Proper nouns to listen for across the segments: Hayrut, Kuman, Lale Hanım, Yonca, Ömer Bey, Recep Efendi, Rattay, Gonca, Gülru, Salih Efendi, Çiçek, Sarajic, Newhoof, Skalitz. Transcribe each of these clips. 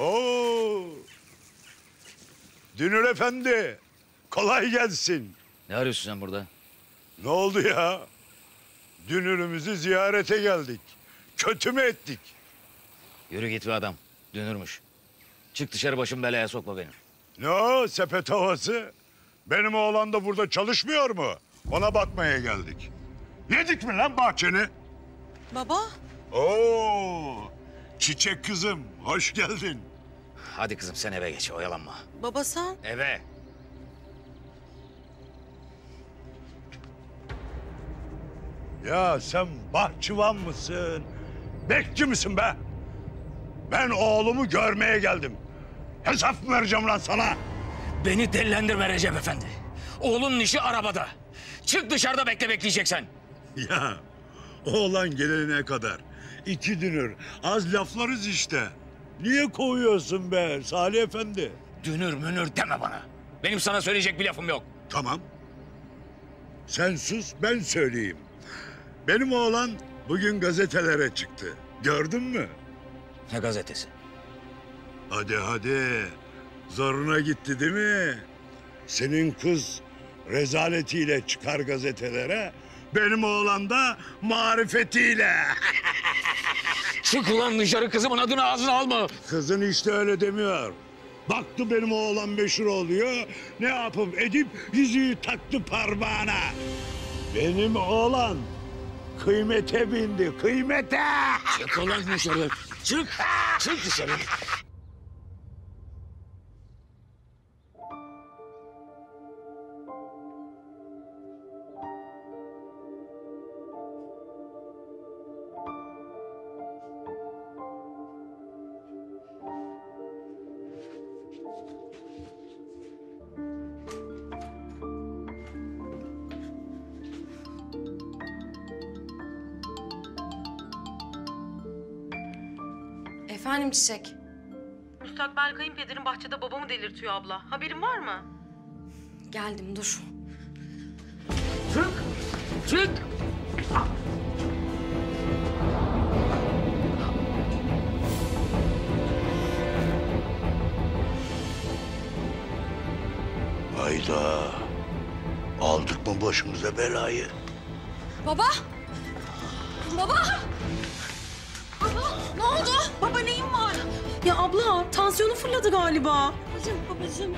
Oo! Dünür Efendi, kolay gelsin. Ne arıyorsun sen burada? Ne oldu ya? Dünürümüzü ziyarete geldik. Kötü mü ettik? Yürü git be adam, dünürmüş. Çık dışarı, başım belaya sokma benim. Ne o sepet havası? Benim oğlan da burada çalışmıyor mu? Ona bakmaya geldik. Yedik mi lan bahçeni? Baba. Oo! Çiçek kızım, hoş geldin. Hadi kızım sen eve geç, oyalanma. Baba sen? Eve. Ya sen bahçıvan mısın, bekçi misin be? Ben oğlumu görmeye geldim. Hesap mı vereceğim lan sana? Beni delilendirme Recep Efendi. Oğlunun işi arabada. Çık dışarıda bekle, bekleyeceksen. Ya oğlan gelene kadar iki dünür az laflarız işte. Niye kovuyorsun be Salih Efendi? Dünür münür deme bana. Benim sana söyleyecek bir lafım yok. Tamam. Sen sus, ben söyleyeyim. Benim oğlan bugün gazetelere çıktı. Gördün mü? Ne gazetesi? Hadi hadi. Zoruna gitti değil mi? Senin kız rezaletiyle çıkar gazetelere, benim oğlan da marifetiyle. Çık ulan dışarı, kızımın adını ağzına alma. Kızın işte öyle demiyor. Baktı benim oğlan meşhur oluyor, ne yapıp edip yüzüğü taktı parmağına. Benim oğlan kıymete bindi, kıymete. Çık ulan dışarı, çık, çık dışarı. Efendim Çiçek. Müstakbel kayınpederin bahçede babamı delirtiyor abla. Haberin var mı? Geldim dur. Çık! Çık! Hayda! Aldık mı başımıza belayı? Baba! Baba! Ne oldu? Baba neyin var? Ya abla tansiyonu fırladı galiba. Babacığım, babacığım.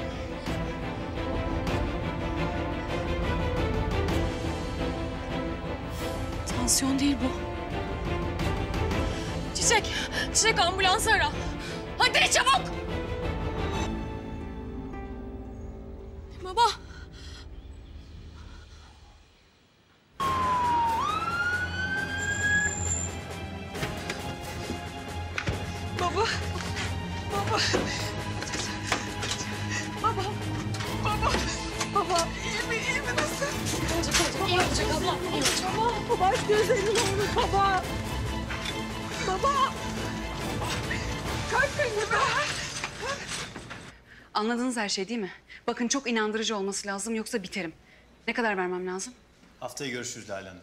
Tansiyon değil bu. Çiçek, Çiçek ambulansı ara. Hadi çabuk. Baba. Anladınız her şey değil mi? Bakın çok inandırıcı olması lazım, yoksa biterim. Ne kadar vermem lazım? Haftaya görüşürüz Lale Hanım.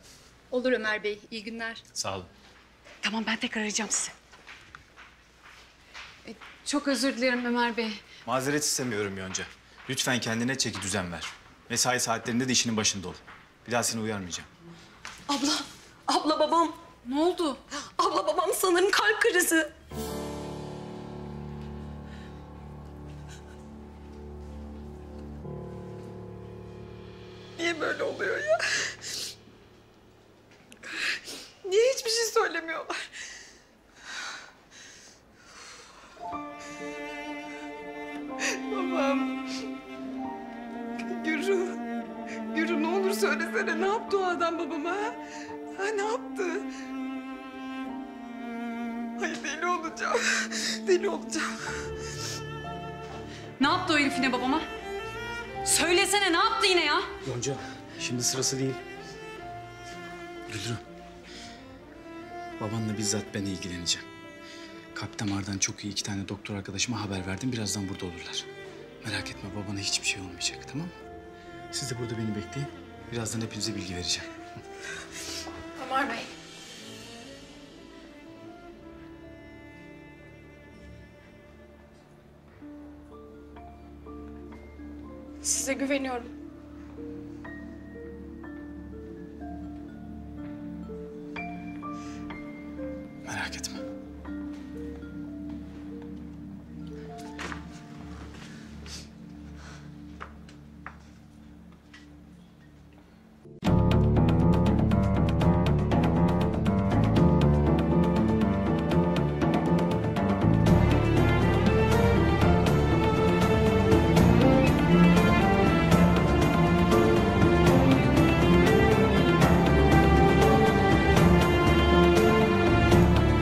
Olur Ömer Bey, iyi günler. Sağ olun. Tamam, ben tekrar arayacağım sizi. Çok özür dilerim Ömer Bey. Mazeret istemiyorum Yonca. Lütfen kendine çeki düzen ver. Mesai saatlerinde de işinin başında ol. Bir daha seni uyarmayacağım. Abla, abla babam. Ne oldu? Abla babam sanırım kalp krizi. Niye böyle oluyor ya? Niye hiçbir şey söylemiyorlar? Babam. Gülru. Gülru ne olur söylesene. Ne yaptı o adam babama? Ha ne yaptı? Ay deli olacağım. Deli olacağım. Ne yaptı o herif yine babama? Söylesene, ne yaptı yine ya? Gonca, şimdi sırası değil. Gülru, babanla bizzat ben ilgileneceğim. Kalp damardan çok iyi 2 tane doktor arkadaşıma haber verdim. Birazdan burada olurlar. Merak etme, babana hiçbir şey olmayacak, tamam mı? Siz de burada beni bekleyin. Birazdan hepinize bilgi vereceğim. Ömer Bey. Size güveniyorum. Merak etme.